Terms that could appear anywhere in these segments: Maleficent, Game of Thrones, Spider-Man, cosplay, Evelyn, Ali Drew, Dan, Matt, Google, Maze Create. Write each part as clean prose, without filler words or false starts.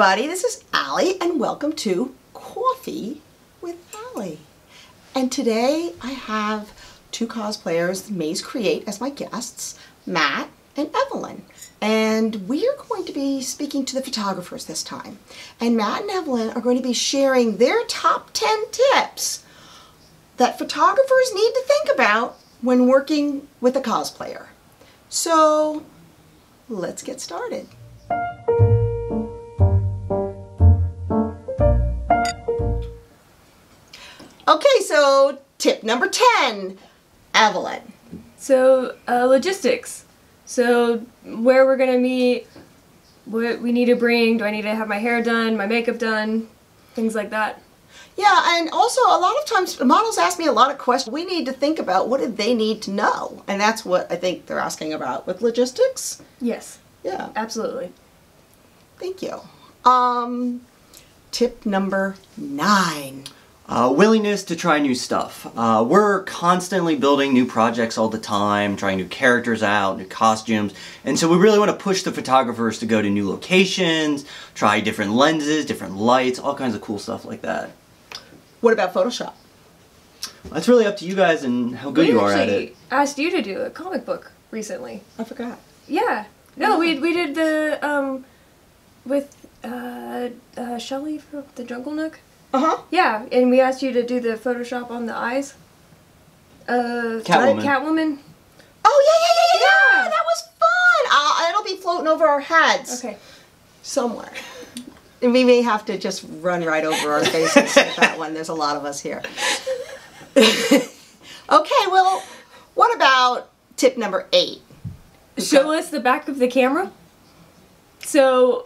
everybody, this is Ali and welcome to Coffee with Ali. And today I have two cosplayers, Maze Create, as my guests, Matt and Evelyn. And we are going to be speaking to the photographers this time. And Matt and Evelyn are going to be sharing their top 10 tips that photographers need to think about when working with a cosplayer. So let's get started. Okay, so tip number 10, Evelyn. So logistics. So where we're gonna meet, what we need to bring, do I need to have my hair done, my makeup done, things like that. Yeah, and also a lot of times models ask me a lot of questions. We need to think about what do they need to know, and that's what I think they're asking about with logistics. Yes. Yeah. Absolutely. Thank you. Tip number 9. Willingness to try new stuff. We're constantly building new projects all the time, trying new characters out, new costumes, and so we really want to push the photographers to go to new locations, try different lenses, different lights, all kinds of cool stuff like that. What about Photoshop? That's really up to you guys and how good you are at it. We asked you to do a comic book recently. I forgot. Yeah. No, we did the, with Shelley from the Jungle Nook. Uh-huh. Yeah, and we asked you to do the Photoshop on the eyes. Catwoman. Oh, yeah! That was fun! It'll be floating over our heads. Okay. Somewhere. And we may have to just run right over our faces with that one. There's a lot of us here. Okay, well, what about tip number 8? Show us the back of the camera. So,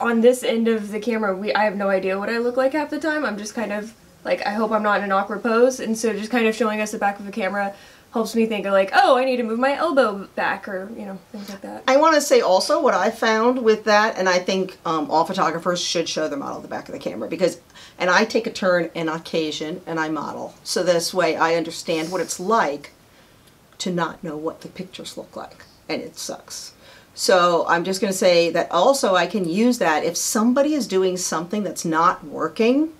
on this end of the camera, I have no idea what I look like half the time. I'm just kind of like, I hope I'm not in an awkward pose, and so just kind of showing us the back of the camera helps me think of like, oh, I need to move my elbow back, or things like that. I want to say also what I found with that, and I think all photographers should show their model the back of the camera, because, and I take a turn on occasion and I model, so this way I understand what it's like to not know what the pictures look like, and it sucks. So I'm just going to say that also I can use that if somebody is doing something that's not working,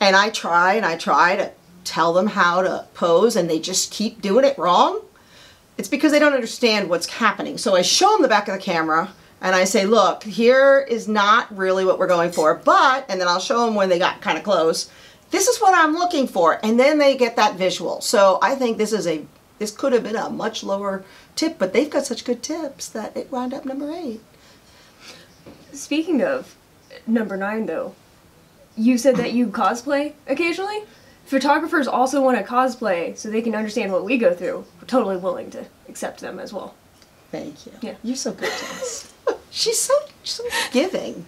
and I try to tell them how to pose and they just keep doing it wrong, it's because they don't understand what's happening. So I show them the back of the camera and I say, look, here is not really what we're going for, but, and then I'll show them when they got kind of close, this is what I'm looking for, and then they get that visual. So I think this is a, this could have been a much lower tip, but they've got such good tips that it wound up number 8. Speaking of number 9, though, you said that you cosplay occasionally. Photographers also want to cosplay so they can understand what we go through. We're totally willing to accept them as well. Thank you. Yeah. You're so good to us. She's so giving.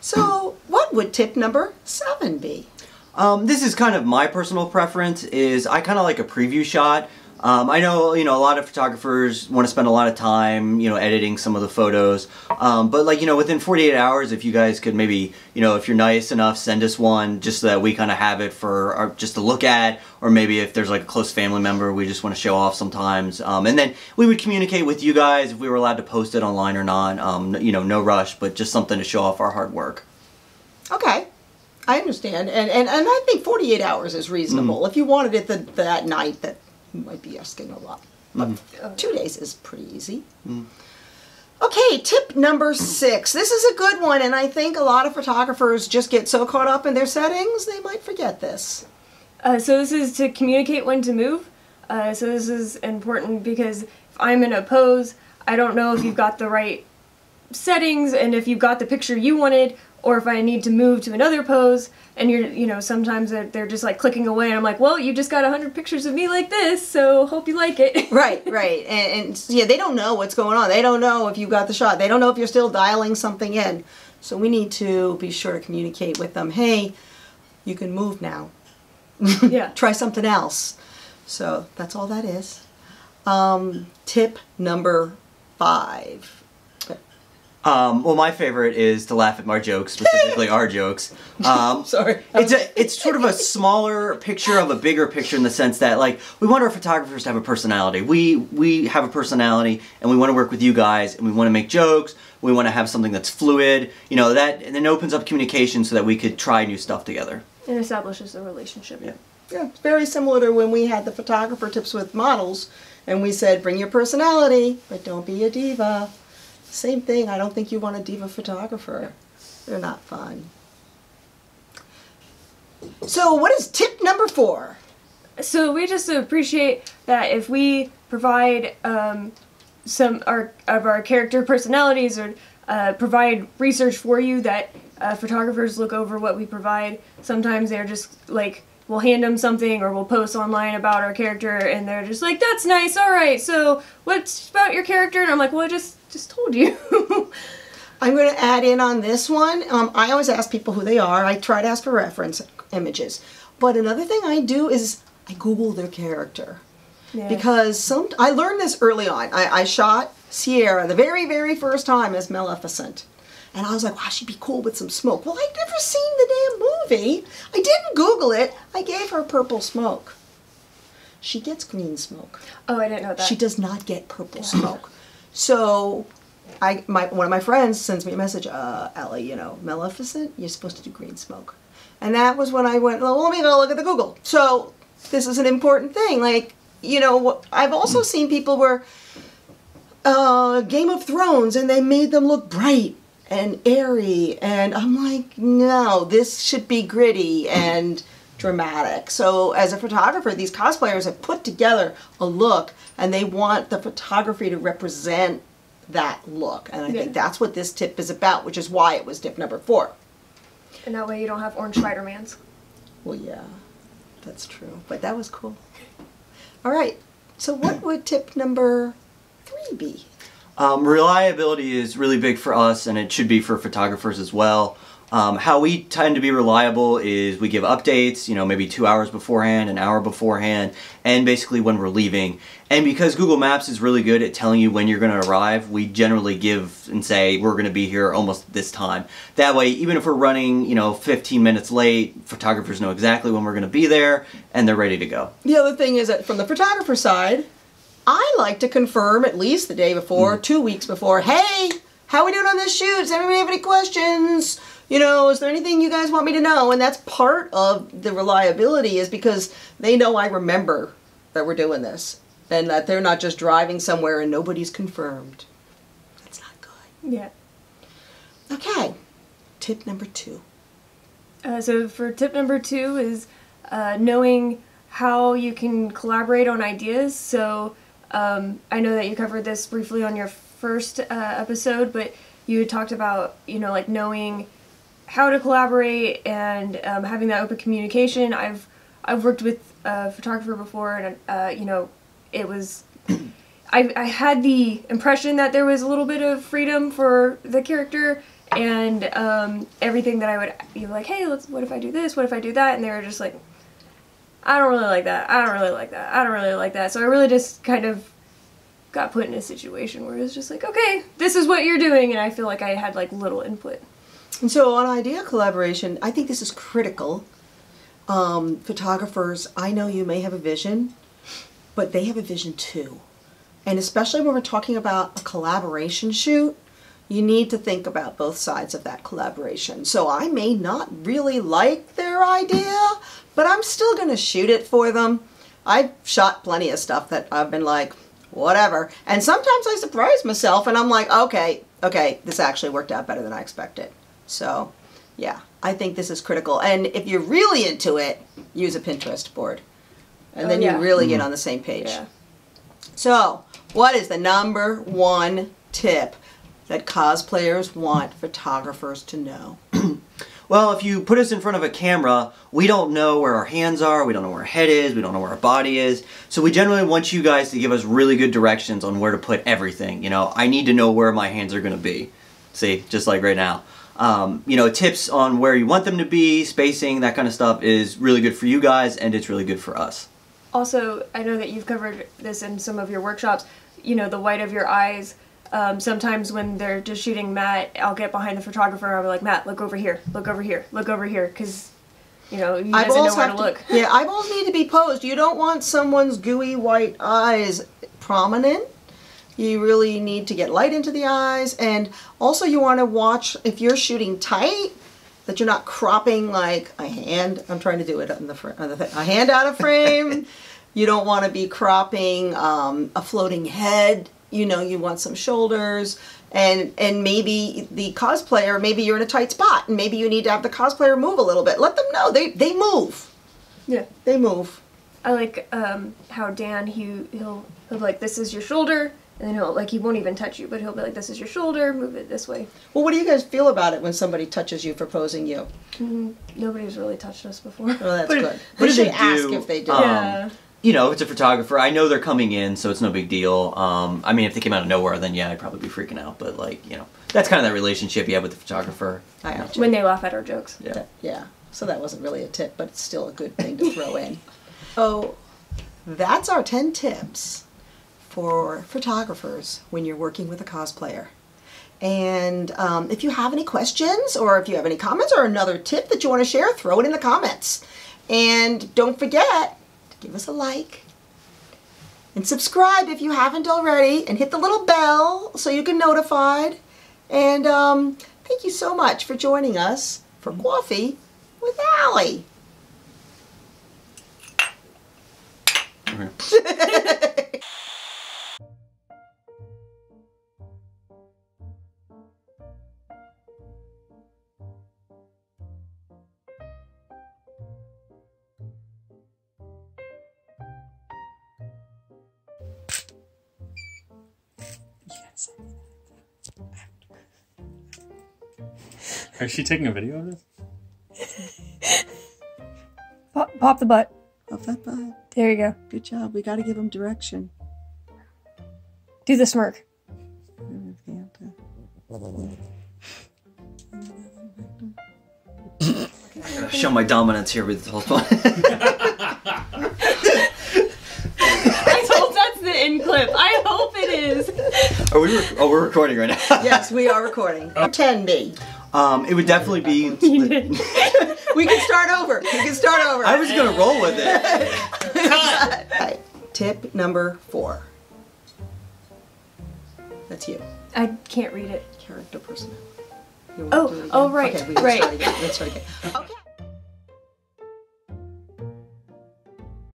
So what would tip number 7 be? This is kind of my personal preference, is I kind of like a preview shot. I know, a lot of photographers want to spend a lot of time, editing some of the photos. But like, within 48 hours, if you guys could maybe, if you're nice enough, send us one just so that we kind of have it for our, just to look at, or maybe if there's like a close family member we just want to show off sometimes. And then we would communicate with you guys if we were allowed to post it online or not. No rush, but just something to show off our hard work. Okay. I understand. And I think 48 hours is reasonable. Mm. If you wanted it that night, that might be asking a lot, but 2 days is pretty easy. Mm. Okay, tip number 6. This is a good one, and I think a lot of photographers just get so caught up in their settings, they might forget this. So this is to communicate when to move. So this is important because if I'm in a pose, I don't know if you've got the right settings and if you got the picture you wanted, or if I need to move to another pose, and you're, sometimes they're just like clicking away, and I'm like, well, you just got 100 pictures of me like this, so hope you like it. Right, and yeah, they don't know what's going on. They don't know if you got the shot. They don't know if you're still dialing something in. So we need to be sure to communicate with them, hey, you can move now. Yeah. Try something else. So that's all that is. Tip number 5. Well, my favorite is to laugh at my jokes, specifically our jokes. Sorry. It's sort of a smaller picture of a bigger picture in the sense that, like, we want our photographers to have a personality. We have a personality, and we want to work with you guys, and we want to make jokes. We want to have something that's fluid, you know, that, and then opens up communication so that we could try new stuff together. It establishes a relationship. Yeah. Yeah, it's very similar to when we had the photographer tips with models, and we said, bring your personality, but don't be a diva. Same thing, I don't think you want a diva photographer. They're not fun. So what is tip number 4? So we just appreciate that if we provide some of our character personalities or provide research for you, that photographers look over what we provide. Sometimes they're just like, we'll hand them something or we'll post online about our character and they're just like, that's nice, alright, so what's about your character? And I'm like, well, I just told you. I'm going to add in on this one. I always ask people who they are. I try to ask for reference images. But another thing I do is I Google their character. Yeah. Because I learned this early on. I shot Sierra the very, very first time as Maleficent. And I was like, wow, she'd be cool with some smoke. Well, I'd never seen the damn movie. I didn't Google it. I gave her purple smoke. She gets green smoke. Oh, I didn't know that. She does not get purple smoke. So, one of my friends sends me a message, Ali, you know, Maleficent, you're supposed to do green smoke. And that was when I went, well, let me go look at the Google. So, this is an important thing. Like, you know, I've also seen people where, Game of Thrones, and they made them look bright and airy. And I'm like, no, this should be gritty and dramatic. So as a photographer, these cosplayers have put together a look and they want the photography to represent that look. And I think that's what this tip is about, which is why it was tip number 4. And that way you don't have orange Spider-Mans. Well, yeah, that's true. But that was cool. All right. So what would tip number 3 be? Reliability is really big for us, and it should be for photographers as well. How we tend to be reliable is we give updates, you know, maybe 2 hours beforehand, an hour beforehand, and basically when we're leaving. And because Google Maps is really good at telling you when you're going to arrive, we generally give and say we're going to be here almost this time. That way, even if we're running, you know, 15 minutes late, photographers know exactly when we're going to be there, and they're ready to go. The other thing is that from the photographer side, I like to confirm at least the day before, 2 weeks before, hey, how are we doing on this shoot? Does anybody have any questions? You know, is there anything you guys want me to know? And that's part of the reliability, is because they know I remember that we're doing this and that they're not just driving somewhere and nobody's confirmed. That's not good. Yeah. Okay. Tip number 2. So for tip number 2 is knowing how you can collaborate on ideas. So I know that you covered this briefly on your first episode, but you had talked about, you know, like knowing how to collaborate and having that open communication. I've worked with a photographer before, and you know, it was I had the impression that there was a little bit of freedom for the character and everything that I would, you know, like, hey, what if I do this? What if I do that? And they were just like, I don't really like that. I don't really like that. I don't really like that. So I really just kind of got put in a situation where it was just like, okay, this is what you're doing, and I feel like I had like little input. And so on idea collaboration, I think this is critical. Photographers, I know you may have a vision, but they have a vision too. And especially when we're talking about a collaboration shoot, you need to think about both sides of that collaboration. So I may not really like their idea, but I'm still going to shoot it for them. I've shot plenty of stuff that I've been like, whatever. And sometimes I surprise myself and I'm like, okay, this actually worked out better than I expected. So, yeah, I think this is critical. And if you're really into it, use a Pinterest board. And then you really get on the same page. Yeah. So, what is the number 1 tip that cosplayers want photographers to know? Well, if you put us in front of a camera, we don't know where our hands are, we don't know where our head is, we don't know where our body is. So we generally want you guys to give us really good directions on where to put everything. You know, I need to know where my hands are going to be. See, just like right now. You know, tips on where you want them to be, spacing, that kind of stuff is really good for you guys, and it's really good for us. Also, I know that you've covered this in some of your workshops, you know, the white of your eyes, Sometimes when they're just shooting Matt, I'll get behind the photographer and I'll be like, Matt, look over here, look over here, look over here, because, you know, he doesn't know where to look. Yeah, eyeballs need to be posed. You don't want someone's gooey white eyes prominent. You really need to get light into the eyes, and also you want to watch, if you're shooting tight, that you're not cropping like a hand. I'm trying to do it on the front, a hand out of frame. You don't want to be cropping a floating head. You know, you want some shoulders, and maybe the cosplayer, maybe you're in a tight spot, and maybe you need to have the cosplayer move a little bit. Let them know they move. Yeah, they move. I like how Dan, he'll be like, this is your shoulder. And then he'll, like, he won't even touch you, but he'll be like, this is your shoulder, move it this way. Well, what do you guys feel about it when somebody touches you for posing you? Nobody's really touched us before. Well, that's good. But they should ask if they do. Yeah. You know, if it's a photographer, I know they're coming in, so it's no big deal. I mean, if they came out of nowhere, then yeah, I'd probably be freaking out. But, like, you know, that's kind of that relationship you have with the photographer. I know. When they laugh at our jokes. Yeah. Yeah. So that wasn't really a tip, but it's still a good thing to throw in. So that's our 10 tips for photographers when you're working with a cosplayer. And if you have any questions, or if you have any comments or another tip that you want to share, throw it in the comments. And don't forget to give us a like and subscribe if you haven't already, and hit the little bell so you get notified. And thank you so much for joining us for Coffee with Ali. Is she taking a video of this? Pop the butt. Pop that butt. There you go. Good job. We got to give him direction. Do the smirk. I gotta show my dominance here with this whole one. I hope that's the end clip. I hope it is. Are we? Oh, we're recording right now. Yes, we are recording. Pretend me. It would definitely be... We can start over. We can start over. I was going to roll with it. Cut. Right. Tip number 4. That's you. I can't read it. Character personality. Oh, right. Okay, we can start again. Let's start again. Okay.